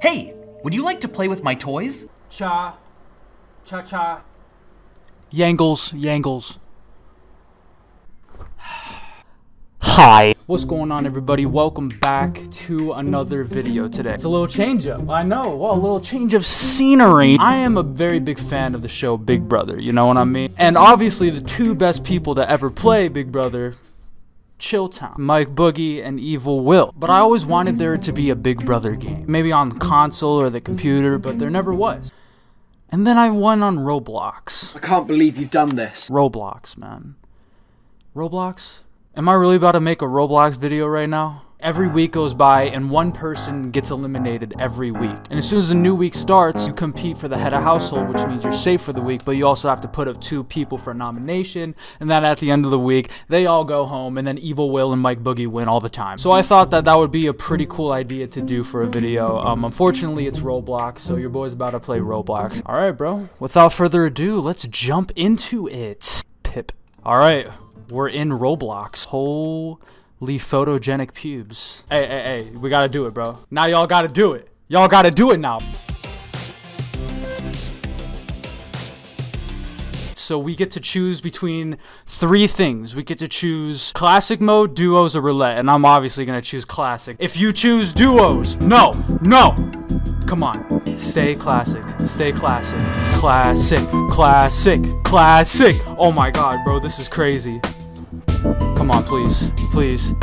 Hey, would you like to play with my toys? Cha. Cha-cha. Yangles, Yangles. Hi. What's going on, everybody? Welcome back to another video today. It's a little change up. I know. Well, a little change of scenery. I am a very big fan of the show Big Brother, you know what I mean? And obviously the two best people to ever play Big Brother, Chilltown, Mike Boogie, and Evil Will. But I always wanted there to be a Big Brother game. Maybe on the console or the computer, but there never was. And then I won on Roblox. I can't believe you've done this. Roblox, man. Roblox? Am I really about to make a Roblox video right now? Every week goes by and one person gets eliminated every week. And as soon as the new week starts, you compete for the head of household, which means you're safe for the week, but you also have to put up two people for a nomination. And then at the end of the week, they all go home and then Evil Will and Mike Boogie win all the time. So I thought that that would be a pretty cool idea to do for a video. Unfortunately, it's Roblox, so your boy's about to play Roblox. All right, bro. Without further ado, let's jump into it. Pip. All right. We're in Roblox. Holy photogenic pubes. Hey, hey, hey, we gotta do it, bro. Now y'all gotta do it. Y'all gotta do it now. So we get to choose between three things. We get to choose classic mode, duos, or roulette, and I'm obviously gonna choose classic. If you choose duos, no, no. Come on, stay classic, stay classic. Classic, classic, classic. Oh my God, bro, this is crazy. Come on, please, please,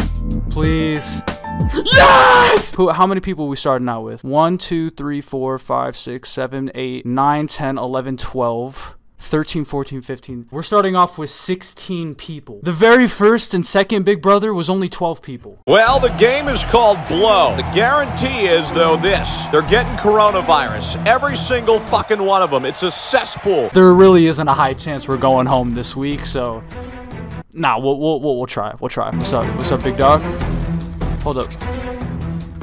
please. Yes! How many people we starting out with? 1, 2, 3, 4, 5, 6, 7, 8, 9, 10, 11, 12, 13, 14, 15. We're starting off with 16 people. The very first and second Big Brother was only 12 people. Well, the game is called Blow. The guarantee is, though, this. They're getting coronavirus. Every single fucking one of them. It's a cesspool. There really isn't a high chance we're going home this week, so... Nah, we'll try. We'll try. What's up, big dog? Hold up.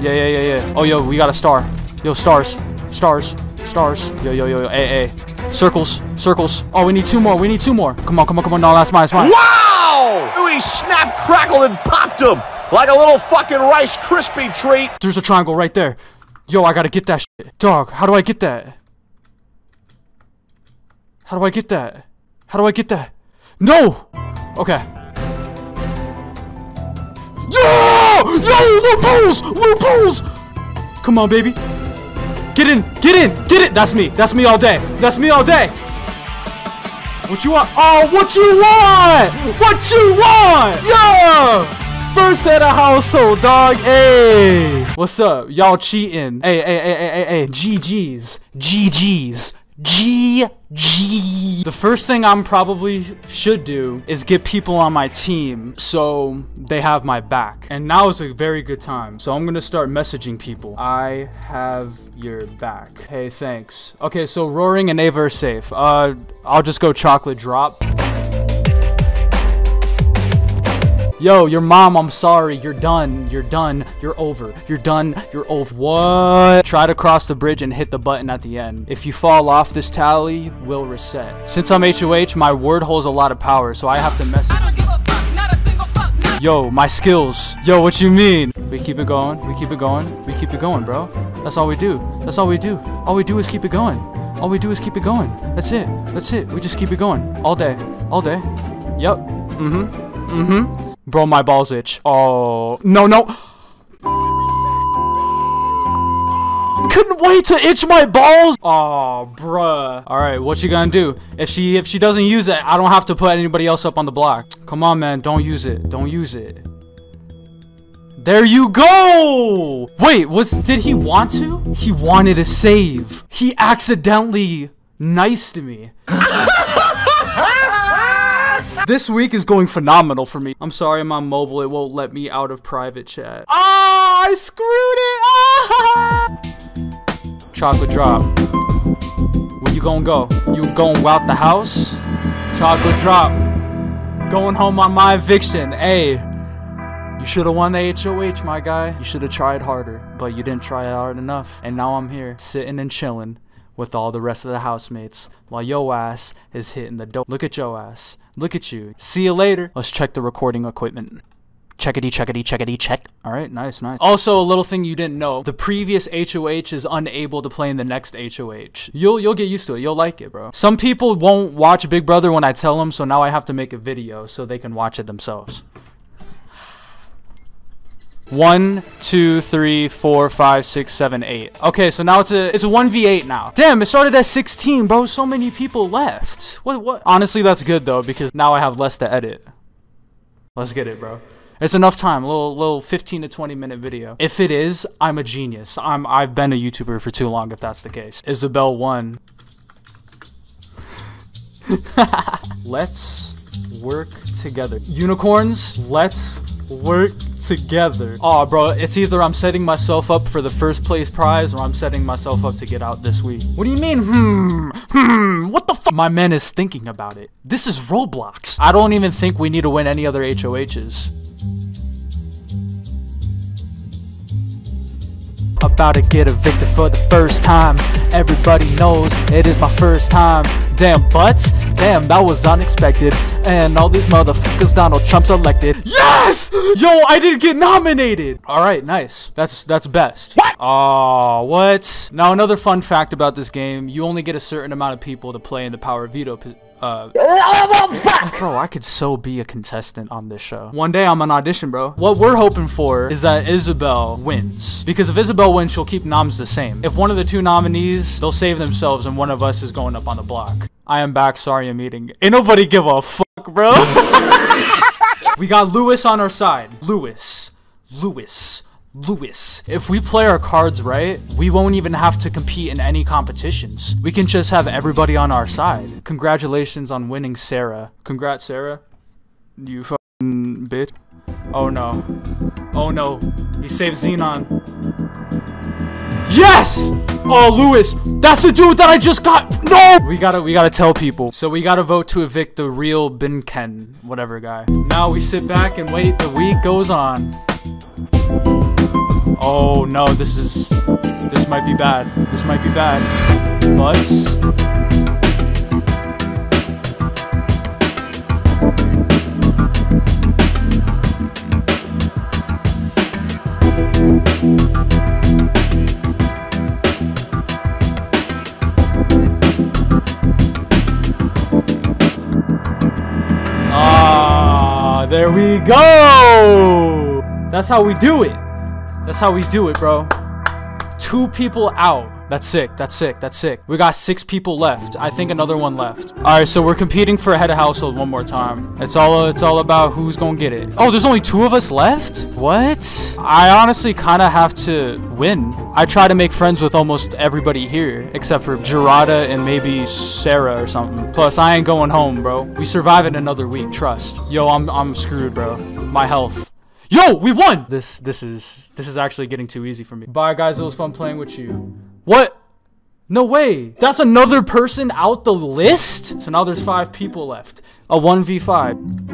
Yeah, yeah, yeah, yeah. Oh, yo, we got a star. Yo, stars. Stars. Stars. Yo, yo, yo, yo. Hey, hey. Circles. Circles. Oh, we need two more. We need two more. Come on, come on, come on. No, that's mine. That's mine. Wow! He snapped, crackled, and popped him like a little fucking Rice Krispie treat. There's a triangle right there. Yo, I gotta get that shit. Dog, how do I get that? How do I get that? How do I get that? No! Okay. Yeah! Yo, loopholes! Loopholes! Come on, baby. Get in! Get in! Get it! That's me. That's me all day. That's me all day. What you want? Oh, what you want? What you want? Yeah! First at a household, dog. Hey. What's up? Y'all cheating. Hey, hey, hey, hey, hey, hey. GGs. GGs. GG. The first thing I'm probably should do is get people on my team so they have my back. And now is a very good time. So I'm gonna start messaging people. I have your back. Hey, thanks. Okay, so Roaring and Ava are safe. I'll just go chocolate drop. Yo, your mom, I'm sorry. You're done. You're done. You're over. You're done. You're over. What? Try to cross the bridge and hit the button at the end. If you fall off, this tally will reset. Since I'm HOH, my word holds a lot of power, so I have to message. I don't give a fuck, not a single fuck, not. Yo, my skills. Yo, what you mean? We keep it going. We keep it going. We keep it going, bro. That's all we do. That's all we do. All we do is keep it going. All we do is keep it going. That's it. That's it. We just keep it going. All day. All day. Yep. Mm-hmm. Mm-hmm. Bro, my balls itch. Oh, no, no. Couldn't wait to itch my balls. Oh, bruh. All right, what you gonna do? If she doesn't use it, I don't have to put anybody else up on the block. Come on, man, don't use it. Don't use it. There you go. Wait, did he want to? He wanted a save. He accidentally nice to me. This week is going phenomenal for me. I'm sorry, I'm on mobile. It won't let me out of private chat. Ah, I screwed it. Ah! Chocolate drop. Where you gonna go? You going out the house? Chocolate drop. Going home on my eviction. Hey, you should have won the HOH, my guy. You should have tried harder, but you didn't try hard enough. And now I'm here, sitting and chilling with all the rest of the housemates while yo ass is hitting the dope. Look at yo ass. Look at you. See you later. Let's check the recording equipment. Checkity, checkity, checkity, check. All right, nice, nice. Also, a little thing you didn't know. The previous HOH is unable to play in the next HOH. You'll get used to it. You'll like it, bro. Some people won't watch Big Brother when I tell them, so now I have to make a video so they can watch it themselves. 1, 2, 3, 4, 5, 6, 7, 8. Okay, so now it's a 1v8 now. Damn, it started at 16, bro. So many people left. What? Honestly, that's good though, because now I have less to edit. Let's get it, bro. It's enough time, little 15 to 20 minute video. If it is, I'm a genius. I've been a YouTuber for too long if that's the case. Isabel won. Let's work together. Unicorns, let's work together. Oh, bro, it's either I'm setting myself up for the first place prize or I'm setting myself up to get out this week. What do you mean? What the fuck? My man is thinking about it. This is Roblox. I don't even think we need to win any other HOHs. About to get evicted for the first time. Everybody knows it is my first time. Damn butts, damn that was unexpected. And all these motherfuckers Donald Trump's elected. Yes! Yo, I didn't get nominated! Alright, nice. That's best. What? Oh, what? Now another fun fact about this game, you only get a certain amount of people to play in the power of veto position. Oh, fuck. Bro, I could so be a contestant on this show. One day I'm an audition, bro. What we're hoping for is that Isabel wins. Because if Isabel wins, she'll keep noms the same. If one of the two nominees, they'll save themselves and one of us is going up on the block. I am back. Sorry I'm eating. Ain't nobody give a fuck, bro. We got Lewis on our side. Lewis. If we play our cards right, we won't even have to compete in any competitions. We can just have everybody on our side. Congratulations on winning, Sarah. Congrats, Sarah. You fucking bitch. Oh no. Oh no. He saved Xenon. Yes! Oh, Lewis. That's the dude that I just got. No! We gotta tell people. So we gotta vote to evict the real Binken, whatever guy. Now we sit back and wait. The week goes on. Oh no, this might be bad. This might be bad. Butts. Ah, there we go. That's how we do it. That's how we do it, bro. 2 people out. That's sick. That's sick. That's sick. We got 6 people left. I think another one left. All right, so we're competing for head of household one more time. It's all about who's gonna get it. Oh, there's only 2 of us left? What? I honestly kind of have to win. I try to make friends with almost everybody here, except for Gerada and maybe Sarah or something. Plus, I ain't going home, bro. We survive in another week. Trust. Yo, I'm screwed, bro. My health. Yo, we won! This is actually getting too easy for me. Bye guys, it was fun playing with you. What? No way! That's another person out the list? So now there's 5 people left. A 1v5.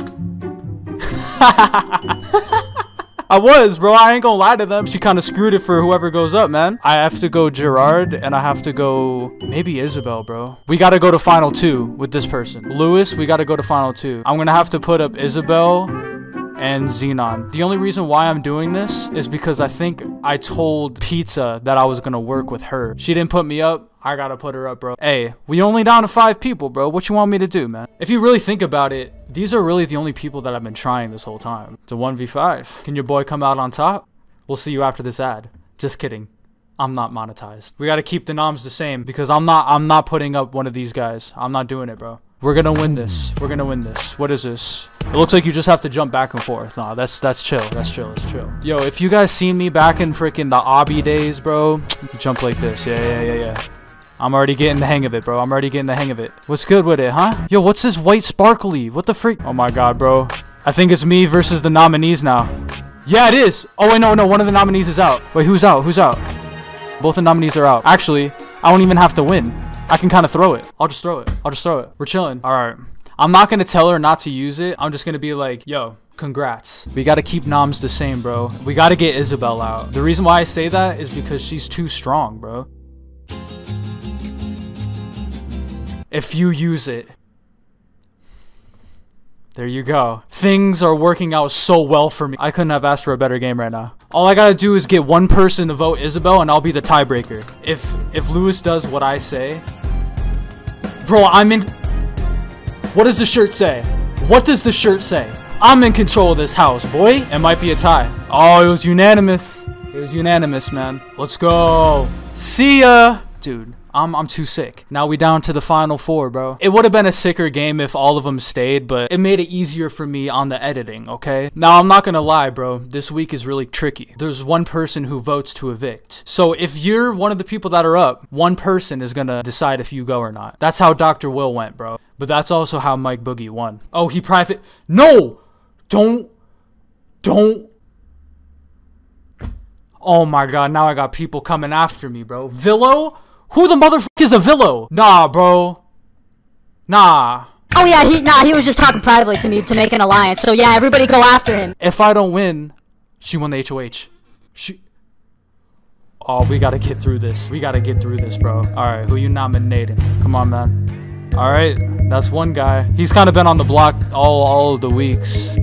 I was, bro, I ain't gonna lie to them. She kinda screwed it for whoever goes up, man. I have to go Gerard, and I have to go... maybe Isabel, bro. We gotta go to final 2 with this person. Lewis, we gotta go to final 2. I'm gonna have to put up Isabel... and Xenon. The only reason why I'm doing this is because I think I told Pizza that I was gonna work with her. She didn't put me up. I gotta put her up, bro. Hey, we only down to 5 people, bro. What you want me to do, man? If you really think about it, these are really the only people that I've been trying this whole time. It's a 1v5. Can your boy come out on top? We'll see you after this ad. Just kidding. I'm not monetized. We gotta keep the noms the same because I'm not putting up one of these guys. I'm not doing it, bro. We're gonna win this. We're gonna win this. What is this? It looks like you just have to jump back and forth. Nah, that's chill. That's chill. That's chill. Yo, if you guys seen me back in freaking the obby days, bro, you jump like this. Yeah. I'm already getting the hang of it, bro. I'm already getting the hang of it. What's good with it, huh? Yo, what's this white sparkly? What the freak? Oh my god, bro. I think it's me versus the nominees now. Yeah, it is. Oh, wait, no. One of the nominees is out. Wait, who's out? Who's out? Both the nominees are out. Actually, I don't even have to win. I can kind of throw it. I'll just throw it. We're chilling. All right. I'm not going to tell her not to use it. I'm just going to be like, yo, congrats. We got to keep noms the same, bro. We got to get Isabel out. The reason why I say that is because she's too strong, bro. If you use it. There you go. Things are working out so well for me. I couldn't have asked for a better game right now. All I gotta do is get one person to vote Isabel, and I'll be the tiebreaker. If Lewis does what I say... Bro, I'm in... What does the shirt say? What does the shirt say? I'm in control of this house, boy. It might be a tie. Oh, it was unanimous. It was unanimous, man. Let's go. See ya. Dude, I'm too sick. Now we down to the final four, bro. It would have been a sicker game if all of them stayed, but it made it easier for me on the editing, okay? Now, I'm not gonna lie, bro. This week is really tricky. There's one person who votes to evict. So if you're one of the people that are up, one person is gonna decide if you go or not. That's how Dr. Will went, bro. But that's also how Mike Boogie won. Oh, he private. No! Don't. Oh my god, now I got people coming after me, bro. Villo? Who the motherfucker is a Villo? Nah, bro. Nah. Oh yeah, he was just talking privately to me to make an alliance. So yeah, everybody go after him. If I don't win, she won the HOH. She... Oh, we gotta get through this. We gotta get through this, bro. Alright, who you nominating? Come on, man. Alright, that's one guy. He's kind of been on the block all of the weeks.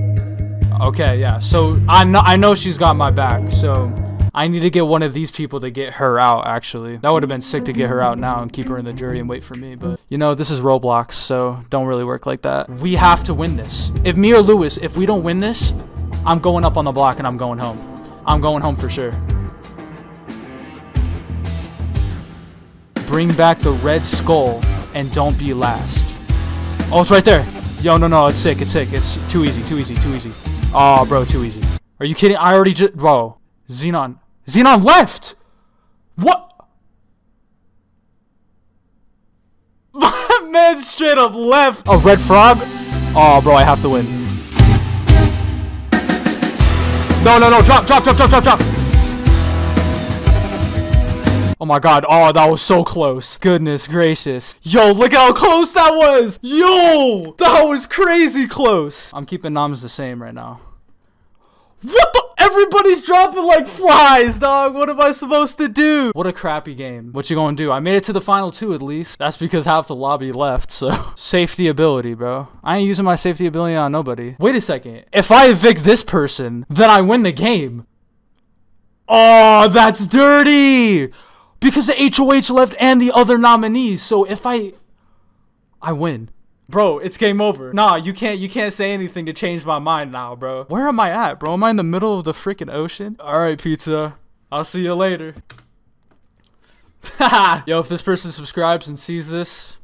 Okay, yeah. So I know she's got my back, so... I need to get one of these people to get her out, actually. That would have been sick to get her out now and keep her in the jury and wait for me, but... You know, this is Roblox, so don't really work like that. We have to win this. If me or Lewis, if we don't win this, I'm going up on the block and I'm going home. I'm going home for sure. Bring back the red skull and don't be last. Oh, it's right there. Yo, no, it's sick, it's sick. It's too easy. Oh, bro, too easy. Are you kidding? I already just... Bro. Xenon. Xenon left! What? Man straight up left! A red frog? Oh, bro, I have to win. No, drop! Oh my god, oh, that was so close. Goodness gracious. Yo, look how close that was! Yo! That was crazy close! I'm keeping noms the same right now. What the? Everybody's dropping like flies, dog. What am I supposed to do? What a crappy game. What you gonna do? I made it to the final two at least. That's because half the lobby left, so. Safety ability, bro. I ain't using my safety ability on nobody. Wait a second. If I evict this person, then I win the game. Oh, that's dirty. Because the HOH left and the other nominees. So if I win. Bro, it's game over. Nah, you can't say anything to change my mind now, bro. Where am I at, bro? Am I in the middle of the freaking ocean? Alright, pizza. I'll see you later. Yo, if this person subscribes and sees this,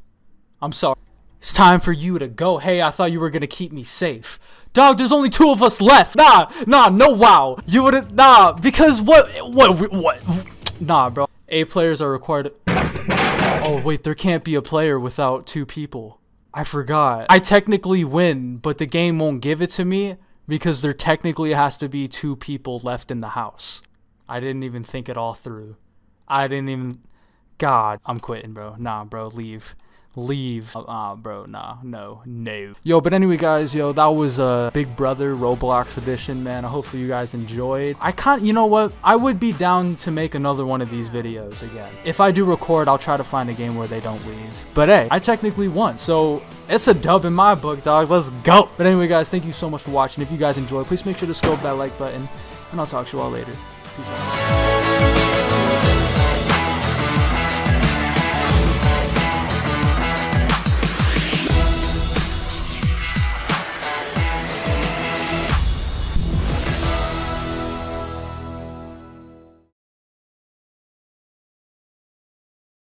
I'm sorry. It's time for you to go. Hey, I thought you were gonna keep me safe. Dog, there's only two of us left. Nah, no wow. You wouldn't, nah, because what? Nah, bro. 8 players are required to... Oh, wait, there can't be a player without 2 people. I forgot. I technically win, but the game won't give it to me because there technically has to be 2 people left in the house. I didn't even think it all through. I didn't even... God, I'm quitting, bro. Nah, bro, leave. Leave. Bro, nah, no. Yo, but anyway, guys, yo, that was a Big Brother Roblox edition, man. Hopefully you guys enjoyed. I can't, you know what? I would be down to make another one of these videos again. If I do record, I'll try to find a game where they don't leave. But hey, I technically won, so it's a dub in my book, dog. Let's go. But anyway, guys, thank you so much for watching. If you guys enjoyed, please make sure to scope that like button, and I'll talk to you all later. Peace out.